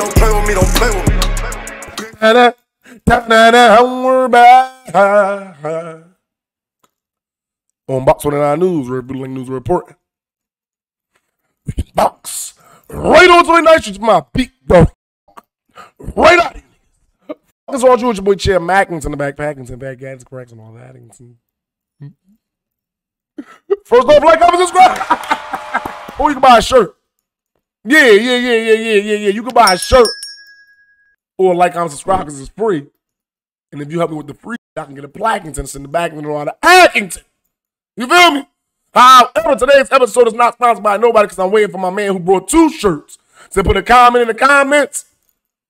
don't play with me, don't play with me. On Box 29 News, Rebuilding News Report. We can box right on 29th Street, my peak, bro. Right out of here. That's all you with your boy Chair Mackins in the back, Packins and Badgads, Cracks, and all that. First off, like, comment, subscribe. Or you can buy a shirt. Yeah. You can buy a shirt. Or like, comment, subscribe, because it's free. And if you help me with the free, I can get a Plackington, send the back and all the Ackington. You feel me? However, today's episode is not sponsored by nobody because I'm waiting for my man who brought two shirts to put a comment in the comments.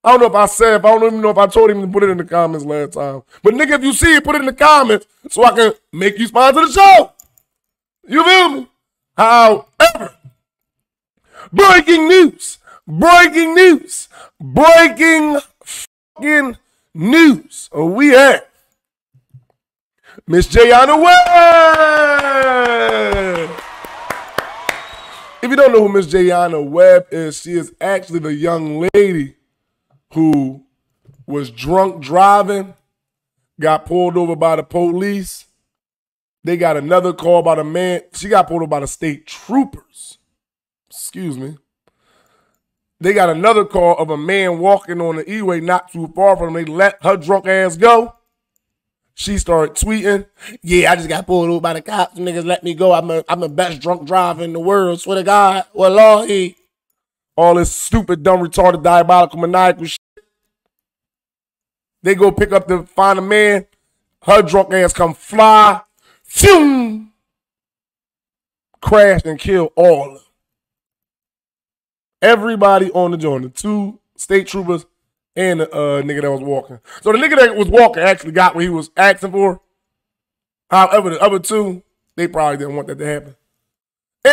I don't know if I said, if I don't even know if I told him to put it in the comments last time. But nigga, if you see it, put it in the comments so I can make you sponsor the show. You feel me? However, breaking news. We have Miss Jayana Webb. If you don't know who Miss Jayana Webb is, she is actually the young lady who was drunk driving, got pulled over by the police. They got another call by the man. She got pulled over by the state troopers. Excuse me. They got another call of a man walking on the E-way not too far from them. They let her drunk ass go. She started tweeting, yeah, I just got pulled over by the cops. Niggas let me go. I'm the best drunk driver in the world. Swear to God. Well, Lord, he. All this stupid, dumb, retarded, diabolical, maniacal shit. They go pick up the, find a man. Her drunk ass come fly. Phew! Crashed and killed all of them. Everybody on the joint, the two state troopers and the nigga that was walking. So the nigga that was walking actually got what he was asking for. However, the other two, they probably didn't want that to happen.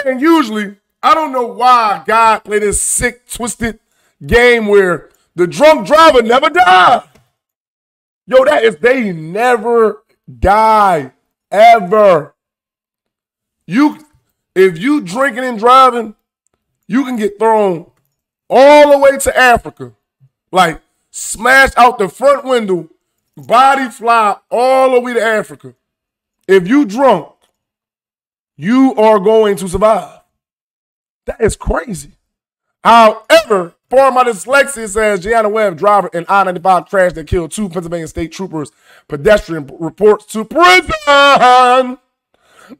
And usually, I don't know why God played this sick, twisted game where the drunk driver never died. Yo, that is, they never die, ever. You, if you drinking and driving, you can get thrown all the way to Africa. Like, smash out the front window, body fly all the way to Africa. If you drunk, you are going to survive. That is crazy. However, for my dyslexia, says Jayana Webb, driver in I-95 crash that killed two Pennsylvania state troopers, pedestrian reports to prison.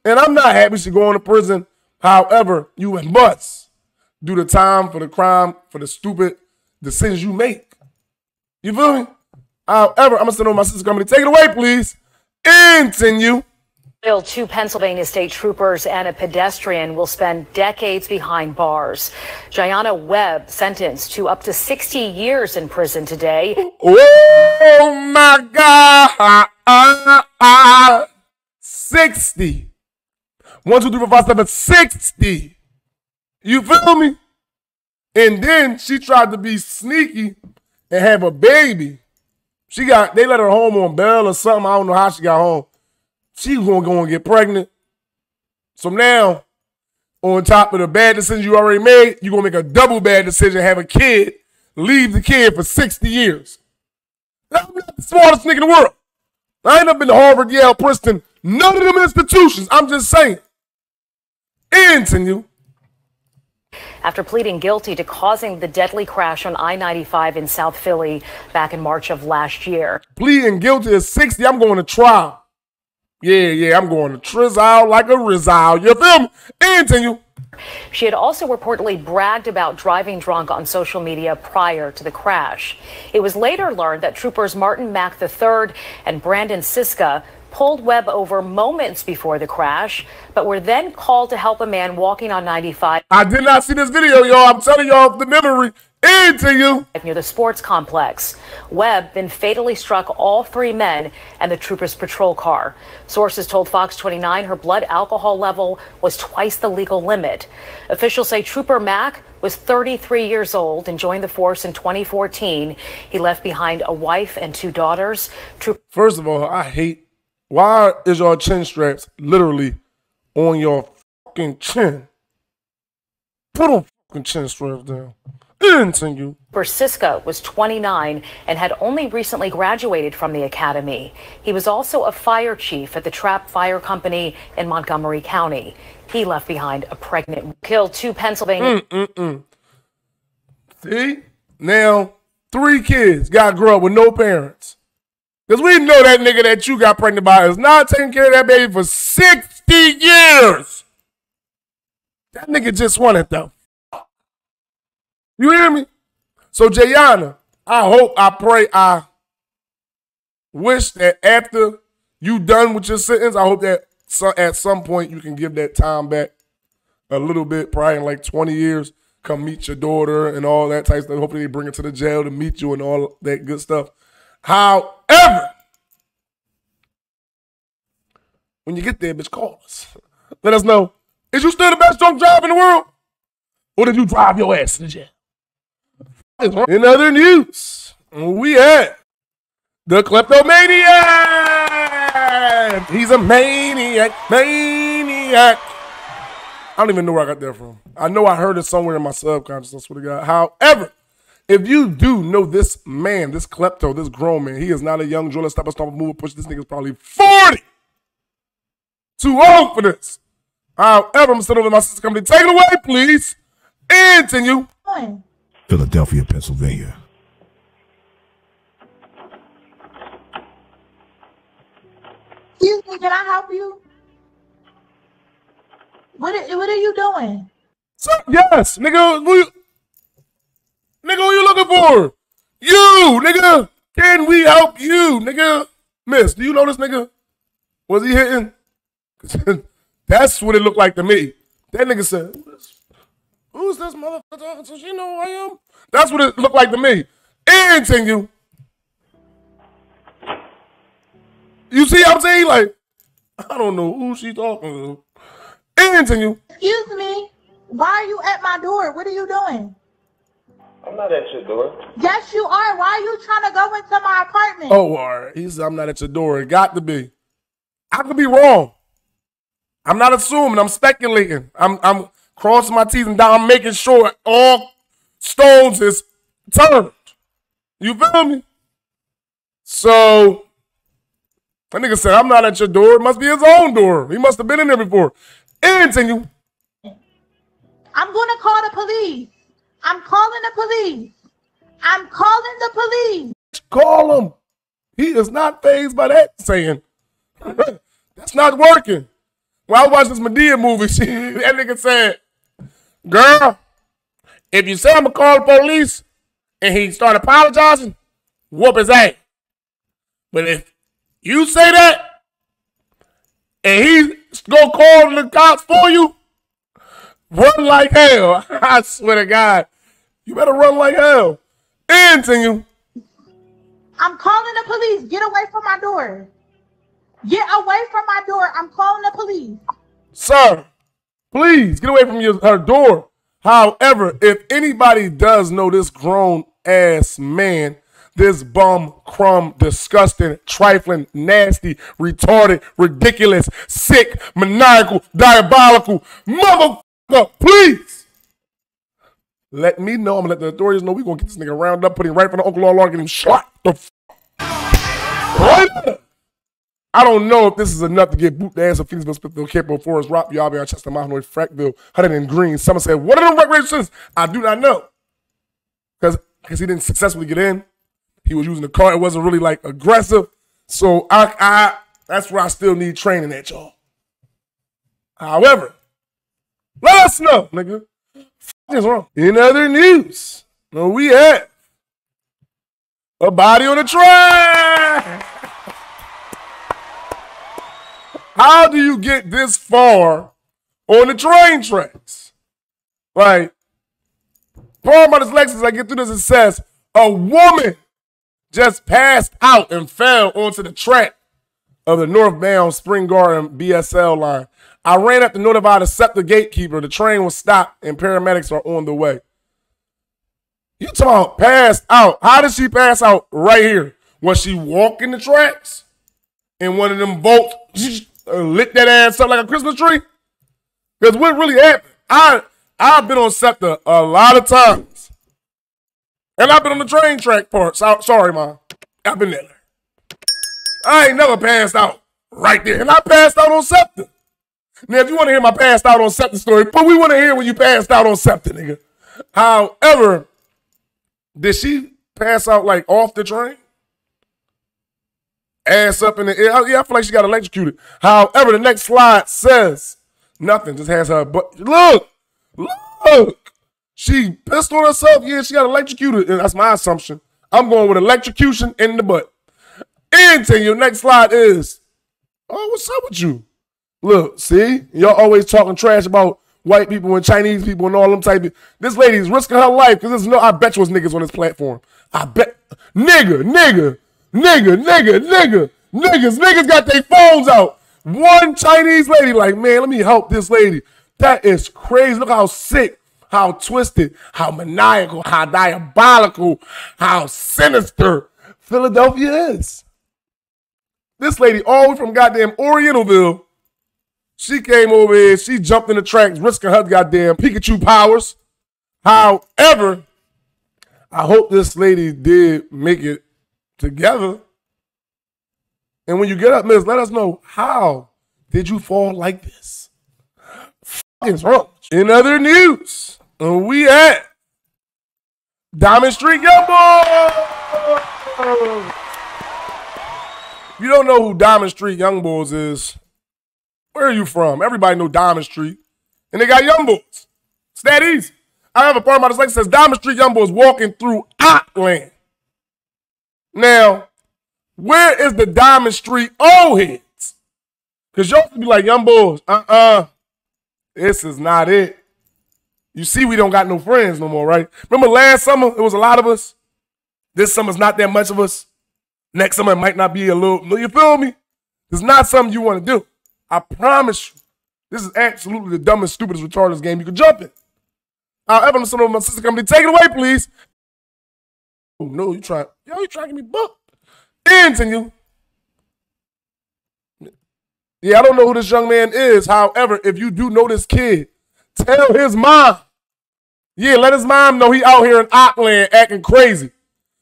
And I'm not happy she's going to prison. However, you must do the time for the crime, for the stupid decisions you make. You feel me? However, I'm going to send over my sister's company. Take it away, please. Continue. Two Pennsylvania state troopers and a pedestrian will spend decades behind bars. Jayana Webb sentenced to up to 60 years in prison today. Oh, my God. 60. 1, 2, 3, 4, 5, 7, 60. You feel me? And then she tried to be sneaky and have a baby. She got, they let her home on bail or something. I don't know how she got home. She was going to go and get pregnant. So now, on top of the bad decision you already made, you're going to make a double bad decision, have a kid, leave the kid for 60 years. I'm not the smartest nigga in the world. I ain't up in the Harvard, Yale, Princeton, none of them institutions. I'm just saying. Continue. After pleading guilty to causing the deadly crash on I-95 in South Philly back in March of last year. Pleading guilty to 60, I'm going to trial. Yeah, I'm going to trizzle like a rizzle. You feel me? Continue. She had also reportedly bragged about driving drunk on social media prior to the crash. It was later learned that troopers Martin Mack III and Brandon Siska pulled Webb over moments before the crash, but were then called to help a man walking on 95. I did not see this video, y'all. I'm telling y'all the memory into you. Near the sports complex. Webb then fatally struck all three men and the trooper's patrol car. Sources told Fox 29 her blood alcohol level was twice the legal limit. Officials say Trooper Mack was 33 years old and joined the force in 2014. He left behind a wife and two daughters. First of all, I hate, why is your chin straps literally on your fucking chin? Put them fucking chin straps down. Continue. Siska was 29 and had only recently graduated from the academy. He was also a fire chief at the Trap Fire Company in Montgomery County. He left behind a pregnant, killed two Pennsylvania. See? Now, 3 kids got to grow up with no parents. Because we know that nigga that you got pregnant by is not taking care of that baby for 60 years. That nigga just won it, though. You hear me? So, Jayana, I hope, I pray, I wish that after you done with your sentence, I hope that at some point you can give that time back a little bit, probably in like 20 years. Come meet your daughter and all that type of stuff. Hopefully they bring her to the jail to meet you and all that good stuff. However, when you get there, bitch, call us. Let us know. Is you still the best drunk driver in the world? Or did you drive your ass to the jail? In other news, we had the KleptoManiac. He's a maniac, maniac. I don't even know where I got that from. I know I heard it somewhere in my subconscious, I swear to God. However, if you do know this man, this klepto, this grown man, he is not a young driller, stop a stomp, move a push. This nigga's probably 40. Too old for this. However, I'm still over my sister's company. Take it away, please. And continue. Philadelphia, Pennsylvania. Excuse me, can I help you? What are you doing? So, yes, nigga. Nigga, who you looking for? You, nigga. Can we help you, nigga? Miss, do you know this nigga? Was he hitting? That's what it looked like to me. That nigga said, who's this motherfucker? Does she know who I am? That's what it looked like to me. And continue. You see what I'm saying? Like, I don't know who she talking to. Continue. Excuse me. Why are you at my door? What are you doing? I'm not at your door. Yes, you are. Why are you trying to go into my apartment? Oh, all right. He said, I'm not at your door. It got to be. I could be wrong. I'm not assuming. I'm speculating. I'm crossing my T's and down. I'm making sure all stones is turned. You feel me? So that nigga said, I'm not at your door. It must be his own door. He must have been in there before. And continue. I'm going to call the police. I'm calling the police. I'm calling the police. Call him. He is not fazed by that saying. That's not working. When I watched this Madea movie, that nigga said, girl, if you say I'm going to call the police and he started apologizing, whoop his ass. But if you say that and he go call the cops for you, run like hell. I swear to God. You better run like hell. And continue. I'm calling the police. Get away from my door. Get away from my door. I'm calling the police. Sir, please get away from her door. However, if anybody does know this grown ass man, this bum, crumb, disgusting, trifling, nasty, retarded, ridiculous, sick, maniacal, diabolical, motherfucker, please let me know. I'm going to let the authorities know. We're going to get this nigga rounded up, put him right in front of Uncle Law and get him shot. The f right? I don't know if this is enough to get boot the ass of Phoenixville, Smithville, Capo, Forest, Rock, Yarborough, Chester, Mahanoy, Frackville, Huntington Green, Somerset. What are the recreations? I do not know. Because he didn't successfully get in. He was using the car. It wasn't really like aggressive. So that's where I still need training at, y'all. However, let us know, nigga. What is wrong? In other news, we had a body on a train. How do you get this far on the train tracks? Like, part about this Lexus, I get through this, it says a woman just passed out and fell onto the track of the northbound Spring Garden BSL line. I ran up to notify the SEPTA gatekeeper. The train was stopped and paramedics are on the way. You talking about passed out. How did she pass out right here? Was she walking the tracks? And one of them bolts lit that ass up like a Christmas tree? Because what really happened? I've been on SEPTA a lot of times. And I've been on the train track part. So, sorry, Mom. I've been there. I ain't never passed out right there. And I passed out on SEPTA. Now, if you want to hear my passed out on SEPTA story, but we want to hear when you passed out on SEPTA, nigga. However, did she pass out, like, off the train? Ass up in the air. Yeah, I feel like she got electrocuted. However, the next slide says nothing. Just has her butt. Look. Look. She pissed on herself. Yeah, she got electrocuted. And that's my assumption. I'm going with electrocution in the butt. And your next slide is, oh, what's up with you? Look, see? Y'all always talking trash about white people and Chinese people and all them type of. This lady's risking her life because there's no, I bet you was niggas on this platform. I bet. Niggas got their phones out. One Chinese lady like, man, let me help this lady. That is crazy. Look how sick, how twisted, how maniacal, how diabolical, how sinister Philadelphia is. This lady all the way from goddamn Orientalville, she came over here, she jumped in the tracks, risking her goddamn Pikachu powers. However, I hope this lady did make it together. And when you get up, miss, let us know, how did you fall like this? Fucking's wrong. In other news, we at Diamond Street Young Boys. If you don't know who Diamond Street Young Boys is, where are you from? Everybody know Diamond Street. And they got Young Boys. It's that easy. I have a part of my dyslexia that says Diamond Street Young Boys walking through Oakland. Now, where is the Diamond Street old heads? Because y'all be like, Young Boys, this is not it. You see we don't got no friends no more, right? Remember last summer, it was a lot of us. This summer's not that much of us. Next summer, it might not be a little, you feel me? It's not something you want to do. I promise you, this is absolutely the dumbest, stupidest, retardedest game you could jump in. However, I'm sitting over my sister company. Take it away, please. Oh, no, you trying. Yo, you trying to get me booked. Continue. Yeah, I don't know who this young man is. However, if you do know this kid, tell his mom. Yeah, let his mom know he out here in Oakland acting crazy.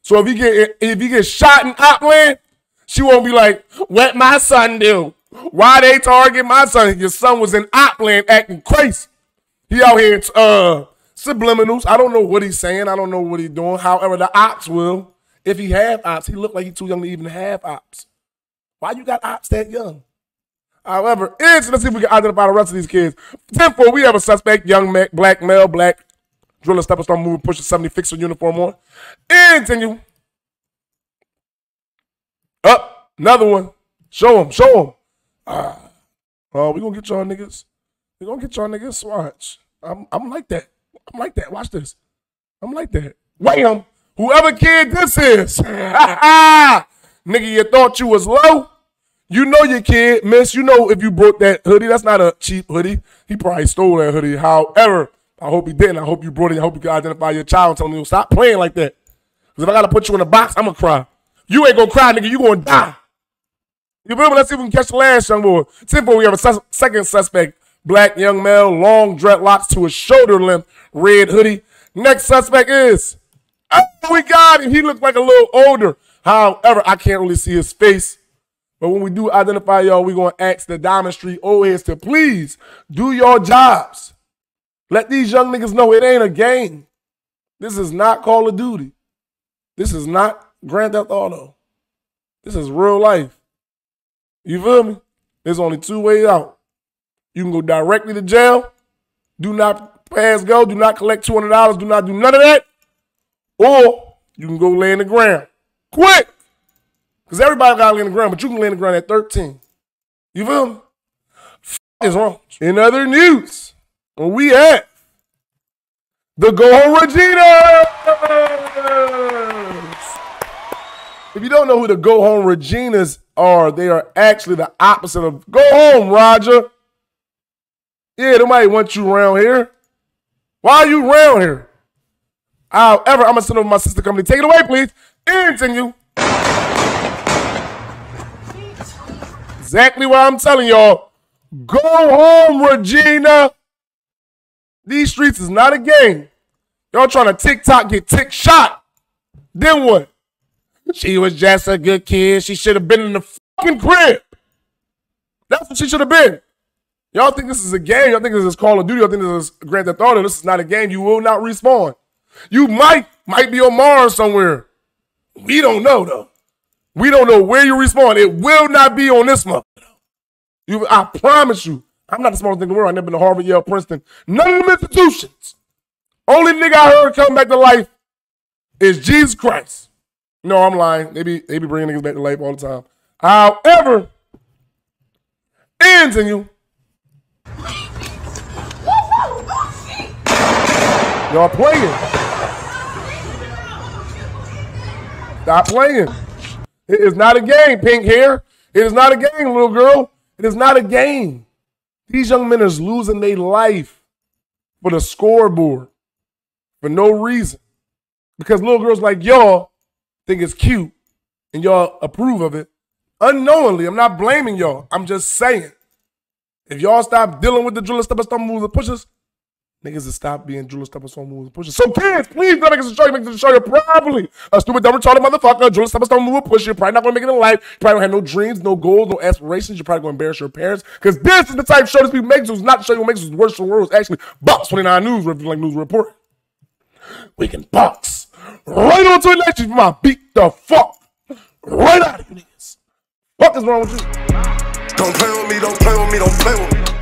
So if he gets shot in Oakland, she won't be like, what my son do? Why they target my son? Your son was in Oakland acting crazy. He out here subliminals. I don't know what he's saying. I don't know what he's doing. However, the ops will. If he have ops, he look like he's too young to even have ops. Why you got ops that young? However, it's, let's see if we can identify the rest of these kids. 10-4, we have a suspect, young black male, black driller, stepper, stone mover, pusher, 70, fixer uniform on. And continue. Up, another one. Show him, show him. We gonna get y'all niggas. We gonna get y'all niggas. Watch. I'm like that. I'm like that. Watch this. I'm like that. Wham! Whoever kid this is. Nigga, you thought you was low? You know your kid, miss. You know if you brought that hoodie. That's not a cheap hoodie. He probably stole that hoodie. However, I hope he didn't. I hope you brought it. I hope you could identify your child and tell him, stop playing like that. Because if I gotta put you in a box, I'm gonna cry. You ain't gonna cry, nigga. You gonna die. You remember, let's see if we can catch the last young boy. 10-4, we have a second suspect. Black young male, long dreadlocks to his shoulder length, red hoodie. Next suspect is, oh, we got him. He looked like a little older. However, I can't really see his face. But when we do identify y'all, we're going to ask the Diamond Street old heads to please do your jobs. Let these young niggas know it ain't a game. This is not Call of Duty. This is not Grand Theft Auto. This is real life. You feel me? There's only two ways out. You can go directly to jail. Do not pass go. Do not collect $200. Do not do none of that. Or you can go lay in the ground. Quick! Because everybody got to lay in the ground, but you can lay in the ground at 13. You feel me? F*** is wrong. In other news, where we at? The Go Home Reginas! If you don't know who the Go Home Reginas are, they are actually the opposite of go home, Roger. Yeah, nobody wants you around here. Why are you around here? However, I'm going to send over my sister company. Take it away, please. And continue. Exactly what I'm telling y'all. Go home, Regina. These streets is not a game. Y'all trying to TikTok, get tick shot. Then what? She was just a good kid. She should have been in the fucking crib. That's what she should have been. Y'all think this is a game? Y'all think this is Call of Duty? Y'all think this is Grand Theft Auto? This is not a game. You will not respawn. You might be on Mars somewhere. We don't know, though. We don't know where you respawn. It will not be on this month. I promise you. I'm not the smartest thing in the world. I've never been to Harvard, Yale, Princeton. None of them institutions. Only nigga I heard come back to life is Jesus Christ. No, I'm lying. They be bringing niggas back to life all the time. However, ends in you. Y'all playing. Stop playing. It is not a game, pink hair. It is not a game, little girl. It is not a game. These young men is losing their life for the scoreboard for no reason. Because little girls like y'all think it's cute and y'all approve of it. Unknowingly, I'm not blaming y'all. I'm just saying. If y'all stop dealing with the driller, stepper, stomp moves, and pushes, niggas will stop being driller, stepper, stomp moves, and pushes. So kids, please don't make us destroy you. Make us destroy you properly. A stupid, dumb, retarded motherfucker, driller, stepper, stomp move, and push. You're probably not going to make it in life. You probably don't have no dreams, no goals, no aspirations. You're probably going to embarrass your parents. Because this is the type of show this people make. It's not the show you make. It's the worst in the world. It's actually Box 29 News, like news report. We can box right on to the next from my beat the fuck right out of you niggas. What is wrong with you? Don't play with me, don't play with me, don't play with me.